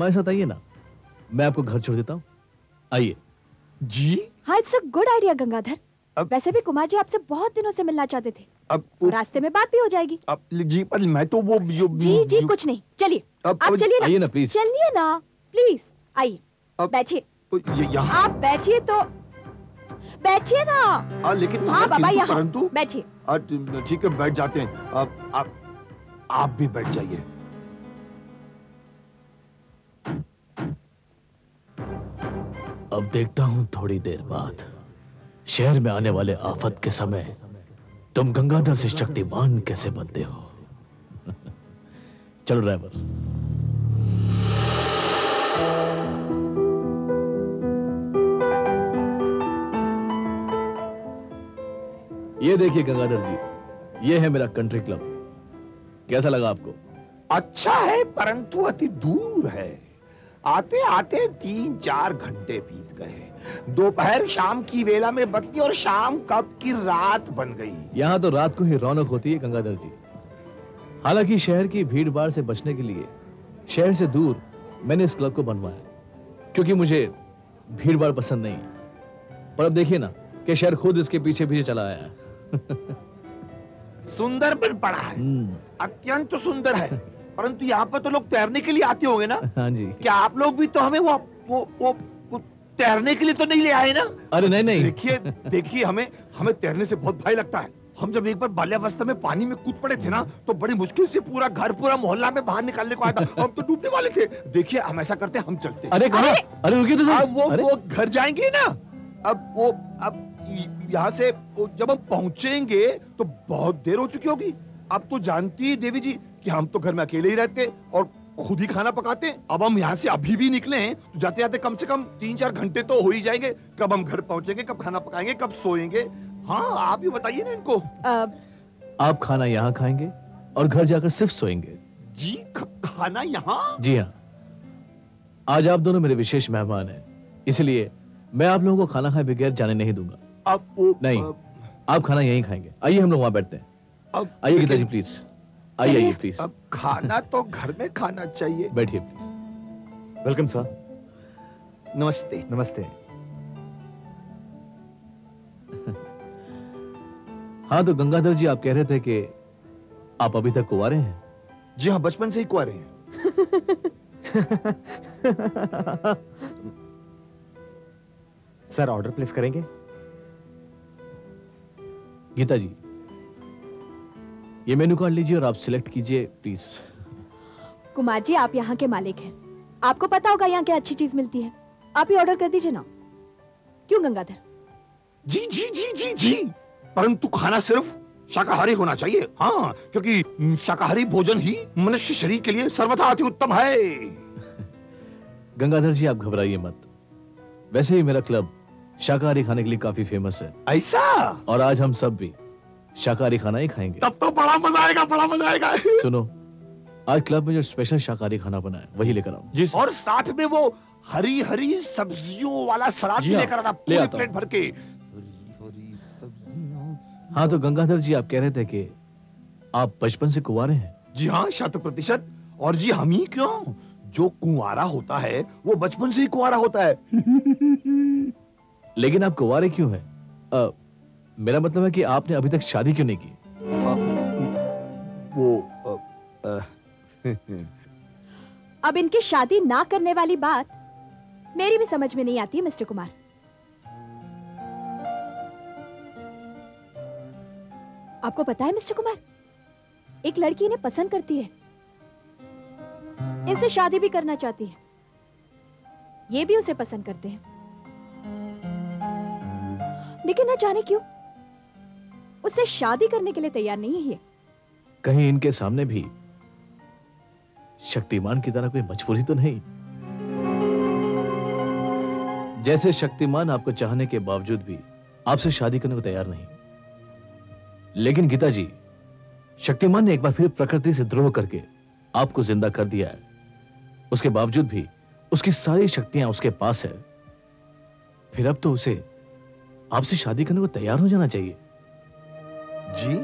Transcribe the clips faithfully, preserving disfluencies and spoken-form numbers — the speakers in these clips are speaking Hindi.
हमारे साथ आइए ना, मैं आपको घर छोड़ देता हूँ, आइए। जी हाँ, it's a good idea Gangadhar. अब वैसे भी कुमार जी आपसे बहुत दिनों से मिलना चाहते थे। अब रास्ते में बात भी हो जाएगी। अब जी पर मैं तो वो यो, जी यो, जी यो, कुछ नहीं, चलिए आप चलिए ना, आइए ना प्लीज, चलिए ना प्लीज, आइए बैठिए। आप बैठिए तो बैठिए ना, लेकिन हाँ बाबा यहाँ बैठिए। ठीक है बैठ जाते हैं, आप भी बैठ जाइए। अब देखता हूँ थोड़ी देर बाद शहर में आने वाले आफत के समय तुम गंगाधर से शक्तिमान कैसे बनते हो। चलो ड्राइवर। ये देखिए गंगाधर जी, ये है मेरा कंट्री क्लब। कैसा लगा आपको? अच्छा है, परंतु अति दूर है। आते आते तीन चार घंटे बीत गए। दोपहर शाम की वेला में बदली और शाम कब की रात बन गई। यहाँ तो रात को ही रौनक होती है गंगाधर जी। हालांकि शहर की भीड़भाड़ से बचने के लिए शहर से दूर मैंने इस क्लब को बनवाया, क्योंकि मुझे भीड़भाड़ पसंद नहीं। पर अब देखिए ना कि शहर खुद इसके पीछे पीछे चला आया है। सुंदर बन पड़ा है, अत्यंत सुंदर है। परंतु यहाँ पर तो लोग तैरने के लिए आते होंगे ना? हाँ जी। क्या आप लोग भी तो हमें वो वो वो, वो तैरने के लिए तो नहीं ले आए ना? अरे नहीं नहीं, देखिए देखिए हमें हमें तैरने से बहुत भय लगता है। हम जब एक बार बाल्यावस्था में पानी में कूद पड़े थे ना, तो बड़ी मुश्किल से पूरा घर पूरा मोहल्ला में बाहर निकालने को आया था। हम तो डूबने वाले थे। देखिए हम ऐसा करते हैं, हम चलते। अरे कहाँ? अरे रुकिए तो सही। वो वो घर जाएंगे ना। अब वो अब यहाँ से जब हम पहुँचेंगे तो बहुत देर हो चुकी होगी। आप तो जानती है देवी जी कि हम तो घर में अकेले ही रहते और खुद ही खाना पकाते। अब हम यहाँ से अभी भी निकले हैं तो जाते जाते कम से कम तीन चार घंटे तो हो ही जाएंगे। कब हम घर पहुँचेंगे, कब खाना पकाएंगे, कब सोएंगे? हाँ आप ही बताइए ना इनको। आ... आप खाना यहाँ खाएंगे और घर जाकर सिर्फ सोएंगे। जी खाना यहाँ? जी हाँ, आज आप दोनों मेरे विशेष मेहमान हैं, इसलिए मैं आप लोगों को खाना खाए बगैर जाने नहीं दूंगा। आप नहीं, आप खाना यहीं खाएंगे। आइए हम लोग वहाँ बैठते हैं। आइए गीता जी प्लीज, आइए आइए प्लीज। अब खाना तो घर में खाना चाहिए। बैठिए प्लीज। Welcome sir. नमस्ते। नमस्ते। हाँ तो गंगाधर जी आप कह रहे थे कि आप अभी तक कुंवारे हैं। जी हाँ, बचपन से ही कुंवारे हैं। सर ऑर्डर प्लेस करेंगे? गीता जी ये मेनू कार्ड लीजिए और आप सिलेक्ट कीजिए प्लीज। कुमार जी आप यहाँ के मालिक हैं, आपको पता होगा यहाँ क्या अच्छी चीज मिलती है। आप ही ऑर्डर कर दीजिए ना। क्यों गंगाधर? जी जी जी जी जी परंतु खाना सिर्फ शाकाहारी होना चाहिए। हाँ, क्योंकि शाकाहारी भोजन ही मनुष्य शरीर के लिए सर्वथा अति उत्तम है। गंगाधर जी, आप घबराइए मत। वैसे ही मेरा क्लब शाकाहारी खाने के लिए काफी फेमस है। ऐसा? और आज हम सब भी शाकाहारी खाना ही खाएंगे। तब तो बड़ा मजा आएगा, बड़ा मजा आएगा। सुनो, आज क्लब में जो स्पेशल शाकाहारी खाना बना है वही लेकर आओ। जी, और साथ में वो हरी हरी सब्जियों वाला सलाद भी लेकर आना, पूरी प्लेट भर के। हाँ, तो गंगाधर जी, आप कह रहे थे कि आप बचपन से कुंवारे हैं। जी हाँ, शत प्रतिशत। और जी, हम ही क्यों, जो कुंवारा होता है वो बचपन से ही कुंवारा होता है। लेकिन आप कुंवारे क्यों हैं? आ, मेरा मतलब है कि आपने अभी तक शादी क्यों नहीं की? आ, वो आ, आ, अब इनकी शादी ना करने वाली बात मेरी भी समझ में नहीं आती, मिस्टर कुमार। आपको पता है मिस्टर कुमार, एक लड़की इन्हें पसंद करती है, इनसे शादी भी करना चाहती है, ये भी उसे पसंद करते हैं, लेकिन ना जाने क्यों उससे शादी करने के लिए तैयार नहीं है। कहीं इनके सामने भी शक्तिमान की तरह कोई मजबूरी तो नहीं? जैसे शक्तिमान आपको चाहने के बावजूद भी आपसे शादी करने को तैयार नहीं। लेकिन गीता जी, शक्तिमान ने एक बार फिर प्रकृति से द्रोह करके आपको जिंदा कर दिया है। उसके बावजूद भी उसकी सारी शक्तियां उसके पास है। फिर अब तो उसे आपसे शादी करने को तैयार हो जाना चाहिए। जी,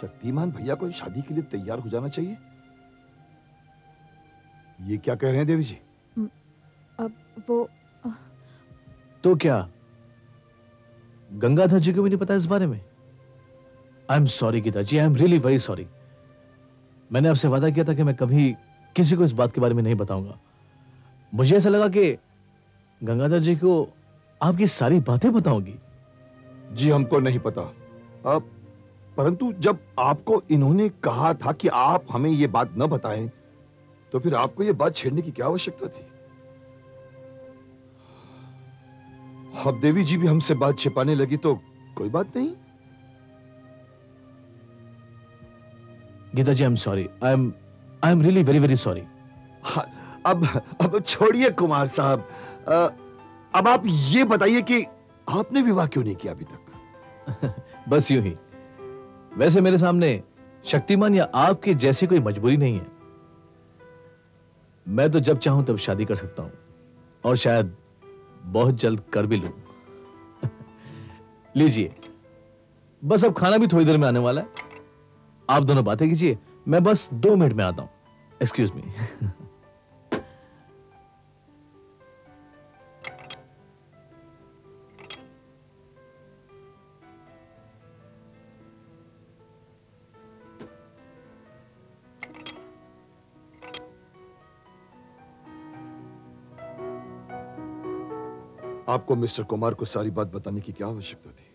शक्तिमान भैया को शादी के लिए तैयार हो जाना चाहिए? ये क्या कह रहे हैं देवी जी? अब वो तो क्या गंगाधर जी को भी नहीं पता इस बारे में? I am sorry Geeta ji, I am really very sorry. मैंने आपसे वादा किया था कि मैं कभी किसी को इस बात के बारे में नहीं बताऊंगा। मुझे ऐसा लगा कि गंगाधर जी को आपकी सारी बातें बताऊंगी। जी, हमको नहीं पता। अब परंतु जब आपको इन्होंने कहा था कि आप हमें ये बात न बताएं, तो फिर आपको ये बात छेड़ने की क्या आवश्यकता थी? अब देवी जी भी हमसे बात छिपाने लगी तो कोई बात नहीं। Geeta ji, I am sorry, I am I am really very very sorry. अब अब छोड़िए कुमार साहब। अब आप ये बताइए कि आपने विवाह क्यों नहीं किया अभी तक? बस यूं ही। वैसे मेरे सामने शक्तिमान या आपके जैसी कोई मजबूरी नहीं है। मैं तो जब चाहूं तब शादी कर सकता हूं, और शायद बहुत जल्द कर भी लूं। लीजिए, बस अब खाना भी थोड़ी देर में आने वाला है। आप दोनों बातें कीजिए, मैं बस दो मिनट में आता हूं। Excuse me. आपको मिस्टर कुमार को सारी बात बताने की क्या आवश्यकता थी?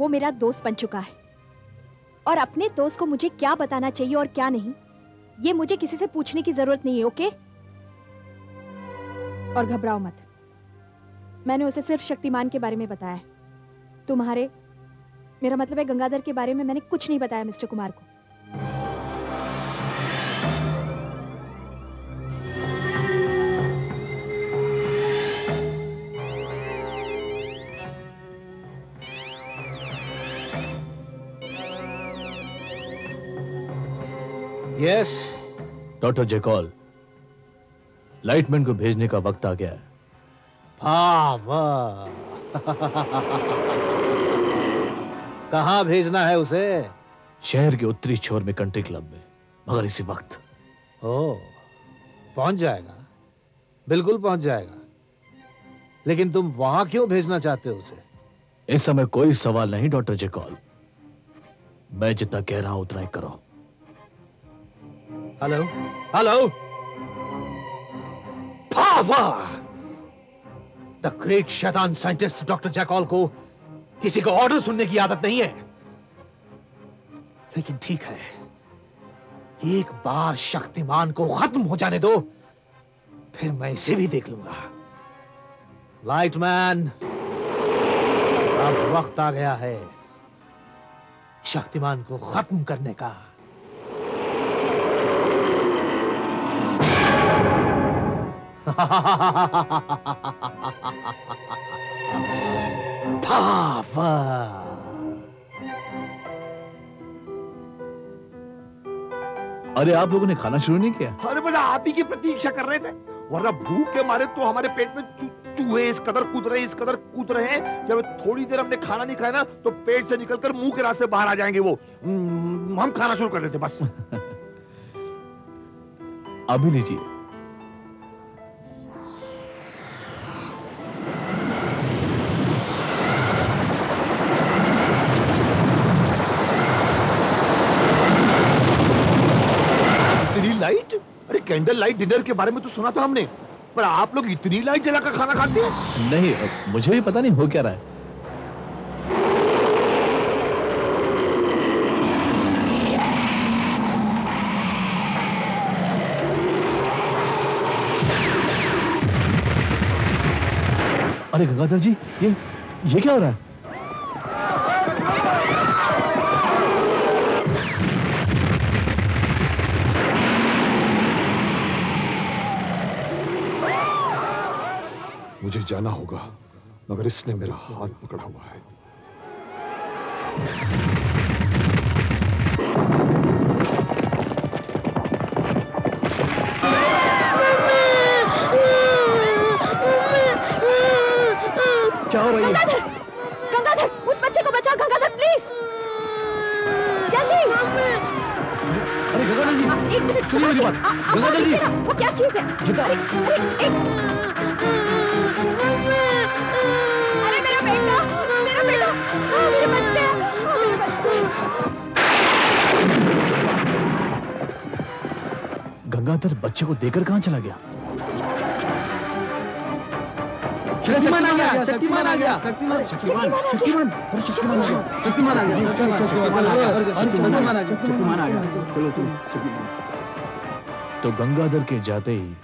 वो मेरा दोस्त बन चुका है, और अपने दोस्त को मुझे क्या बताना चाहिए और क्या नहीं, ये मुझे किसी से पूछने की जरूरत नहीं है। ओके? और घबराओ मत, मैंने उसे सिर्फ शक्तिमान के बारे में बताया है। तुम्हारे, मेरा मतलब है गंगाधर के बारे में मैंने कुछ नहीं बताया मिस्टर कुमार को। यस, डॉक्टर जैकॉल, लाइटमैन को भेजने का वक्त आ गया है। वाह! कहाँ भेजना है उसे? शहर के उत्तरी छोर में कंट्री क्लब में, मगर इसी वक्त। ओह, पहुंच जाएगा, बिल्कुल पहुंच जाएगा। लेकिन तुम वहां क्यों भेजना चाहते हो उसे? इस समय कोई सवाल नहीं डॉक्टर जैकॉल, मैं जितना कह रहा हूं उतना ही करो। हेलो हेलो, द ग्रेट शैतान साइंटिस्ट डॉक्टर जैकॉल को किसी को ऑर्डर सुनने की आदत नहीं है। लेकिन ठीक है, एक बार शक्तिमान को खत्म हो जाने दो, फिर मैं इसे भी देख लूंगा। लाइटमैन। अब वक्त आ गया है शक्तिमान को खत्म करने का। पावर अरे आप लोगों ने खाना शुरू नहीं किया? अरे बस आप ही की प्रतीक्षा कर रहे थे, वरना भूख के मारे तो हमारे पेट में चूहे इस कदर कूद रहे इस कदर कूद रहे हैं, जब थोड़ी देर हमने खाना नहीं खाया ना तो पेट से निकलकर मुंह के रास्ते बाहर आ जाएंगे वो। हम खाना शुरू कर देते बस। अभी लीजिए। लाइट? अरे कैंडल लाइट डिनर के बारे में तो सुना था हमने, पर आप लोग इतनी लाइट जलाकर खाना खाते हैं? नहीं, मुझे भी पता नहीं हो क्या रहा है। अरे गंगाधर जी, ये ये क्या हो रहा है? मुझे जाना होगा, मगर इसने मेरा हाथ पकड़ा हुआ है। क्या हो रही है? गंगाधर, गंगाधर, उस बच्चे को बचाओ गंगाधर, प्लीज जल्दी। अरे गंगाधर जी, आप एक मिनट सुनिए मेरी बात। गंगाधर जी, वो क्या चीज है? अरे, अरे, एक अरे मेरा बेटा, मेरा बेटा, मेरे बच्चे, मेरे बच्चे। गंगाधर बच्चे को देकर कहाँ चला गया? शक्तिमान आ गया, शक्तिमान आ गया, शक्तिमान, शक्तिमान, शक्तिमान, शक्तिमान आ गया, शक्तिमान आ गया, शक्तिमान आ गया, शक्तिमान आ गया। चलो चलो। तो गंगाधर के जाते ही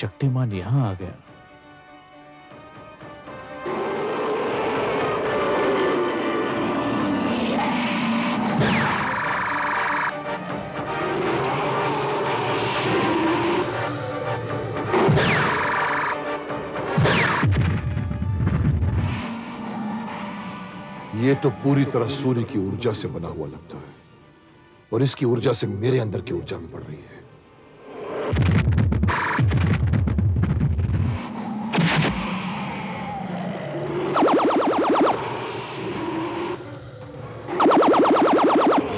शक्तिमान यहाँ आ गया। ये तो पूरी तरह सूर्य की ऊर्जा से बना हुआ लगता है, और इसकी ऊर्जा से मेरे अंदर की ऊर्जा भी बढ़ रही है।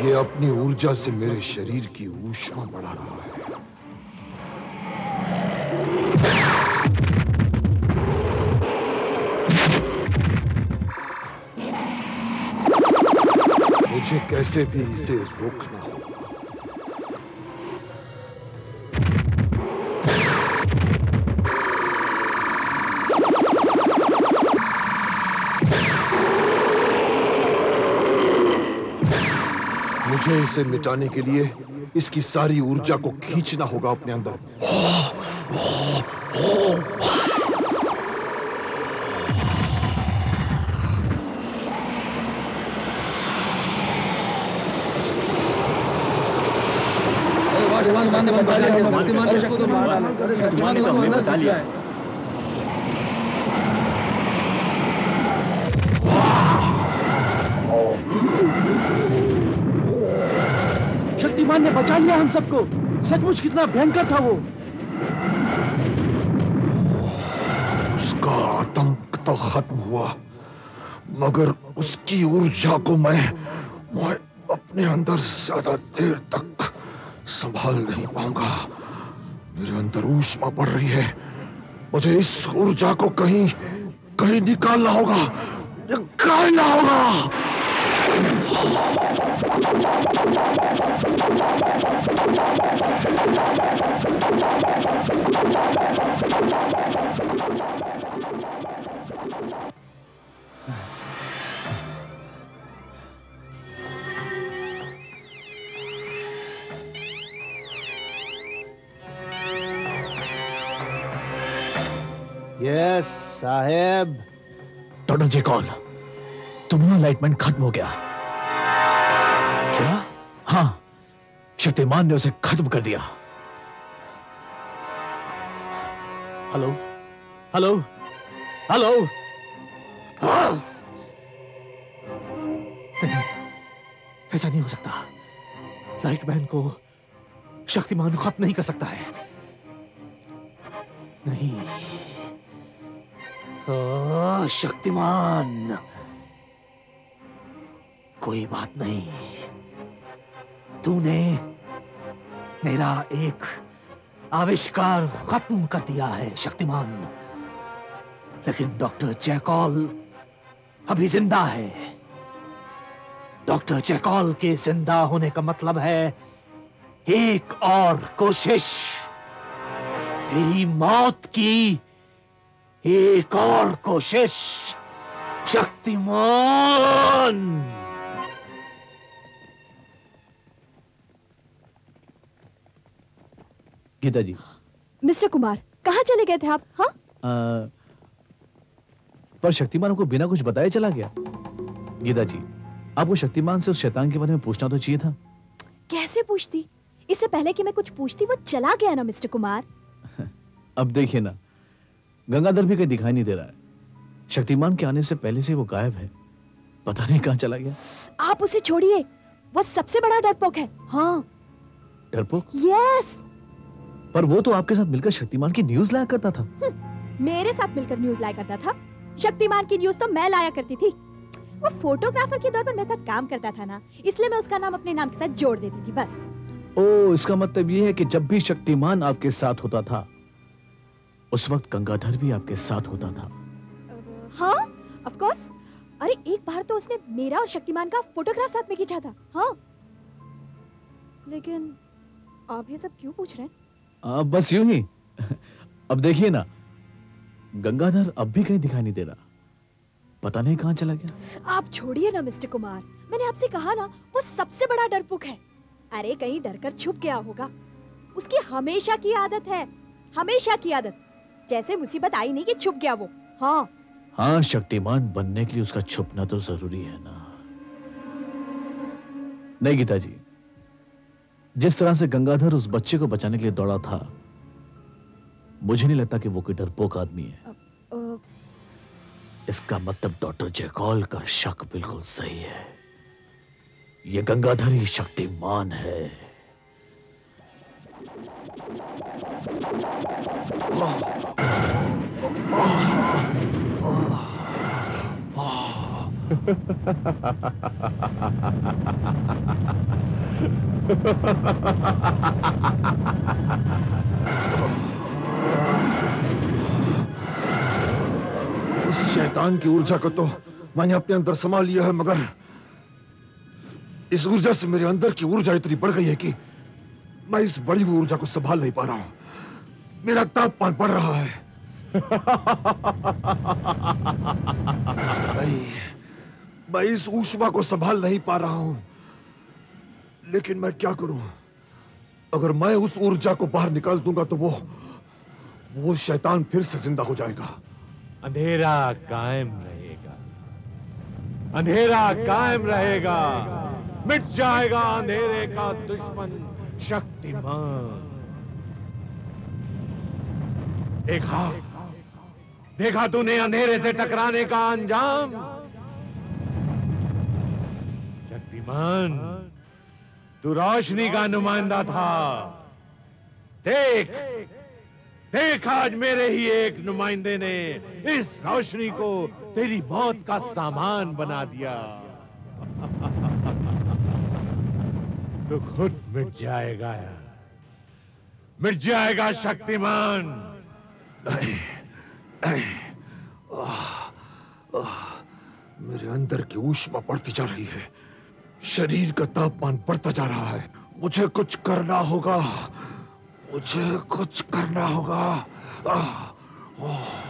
ये अपनी ऊर्जा से मेरे शरीर की ऊष्मा बढ़ा रहा है। मुझे कैसे भी इसे रोकना होगा। मुझे इसे मिटाने के लिए इसकी सारी ऊर्जा को खींचना होगा अपने अंदर। बचा लिया है। शक्तिमान ने बचा लिया हम सबको। सचमुच कितना भयंकर था वो। उसका आतंक तो खत्म हुआ, मगर उसकी ऊर्जा को मैं मैं अपने अंदर ज्यादा देर तक संभाल नहीं पाऊंगा। मेरे अंदर ऊष्मा बढ़ रही है, मुझे इस ऊर्जा को कहीं कहीं निकालना होगा, निकालना होगा। यस साहेब। डॉक्टर जैकॉल, तुम्हारा लाइटमैन खत्म हो गया। क्या? हाँ, शक्तिमान ने उसे खत्म कर दिया। हेलो हेलो हेलो नहीं, ऐसा नहीं हो सकता। लाइटमैन को शक्तिमान खत्म नहीं कर सकता है। नहीं, आ, शक्तिमान, कोई बात नहीं, तूने मेरा एक आविष्कार खत्म कर दिया है शक्तिमान, लेकिन डॉक्टर जैकॉल अभी जिंदा है। डॉक्टर जैकॉल के जिंदा होने का मतलब है एक और कोशिश, तेरी मौत की एक और कोशिश शक्तिमान। गीता जी। मिस्टर कुमार, कहाँ चले गए थे आप? हाँ? आ, पर शक्तिमान को बिना कुछ बताए चला गया। गीता जी, आपको शक्तिमान से उस शैतान के बारे में पूछना तो चाहिए था। कैसे पूछती? इससे पहले कि मैं कुछ पूछती वो चला गया ना मिस्टर कुमार। अब देखिए ना, गंगाधर भी कहीं दिखाई नहीं दे रहा है। शक्तिमान के आने से पहले से वो गायब है, पता नहीं कहाँ चला गया। आप उसे छोड़िए, वो सबसे बड़ा डरपोक है। हाँ। डरपोक? यस। पर वो तो आपके साथ मिलकर शक्तिमान की न्यूज लाया करता था। मेरे साथ मिलकर न्यूज लाया करता था? शक्तिमान की न्यूज तो मैं लाया करती थी। वो फोटोग्राफर के तौर पर मेरे साथ काम करता था ना, इसलिए मैं उसका नाम अपने नाम के साथ जोड़ देती थी बस। ओ, इसका मतलब ये है कि जब भी शक्तिमान आपके साथ होता था उस वक्त गंगाधर भी आपके साथ होता था। हाँ, ऑफ कोर्स। अरे एक बार तो उसने मेरा और शक्तिमान का फोटोग्राफ साथ में खींचा था। हाँ, लेकिन आप ये सब क्यों पूछ रहे हैं? आ, बस यूं ही। अब देखिए ना, गंगाधर अब भी कहीं दिखाई नहीं दे रहा, पता नहीं कहाँ चला गया। आप छोड़िए ना मिस्टर कुमार, मैंने आपसे कहा ना वो सबसे बड़ा डरपोक है। अरे कहीं डर कर छुप गया होगा। उसकी हमेशा की आदत है, हमेशा की आदत। जैसे मुसीबत आई नहीं कि छुप गया वो। हाँ हाँ, शक्तिमान बनने के लिए उसका छुपना तो जरूरी है ना। नहीं गीता जी, जिस तरह से गंगाधर उस बच्चे को बचाने के लिए दौड़ा था, मुझे नहीं लगता कि वो कोई डरपोक आदमी है। अ, अ... इसका मतलब डॉक्टर जैकॉल का शक बिल्कुल सही है। ये गंगाधर ही शक्तिमान है। उस शैतान की ऊर्जा को तो मैंने अपने अंदर समा लिया है, मगर इस ऊर्जा से मेरे अंदर की ऊर्जा इतनी बढ़ गई है कि मैं इस बड़ी ऊर्जा को संभाल नहीं पा रहा हूँ। मेरा तापमान बढ़ रहा है। नहीं, मैं इस ऊष्मा को संभाल नहीं पा रहा हूं। लेकिन मैं क्या करूं? अगर मैं उस ऊर्जा को बाहर निकाल दूंगा तो वो वो शैतान फिर से जिंदा हो जाएगा। अंधेरा कायम रहेगा, अंधेरा कायम रहेगा, मिट जाएगा अंधेरे का दुश्मन शक्तिमान। देखा देखा तूने अंधेरे से टकराने का अंजाम। शक्तिमान, तू रोशनी का नुमाइंदा था। देख देख, आज मेरे ही एक नुमाइंदे ने इस रोशनी को तेरी मौत का सामान बना दिया। तू खुद मिट जाएगा, मिट जाएगा शक्तिमान। नहीं, नहीं, आह, आह, मेरे अंदर की ऊष्मा बढ़ती जा रही है, शरीर का तापमान बढ़ता जा रहा है। मुझे कुछ करना होगा, मुझे कुछ करना होगा। आह, आह।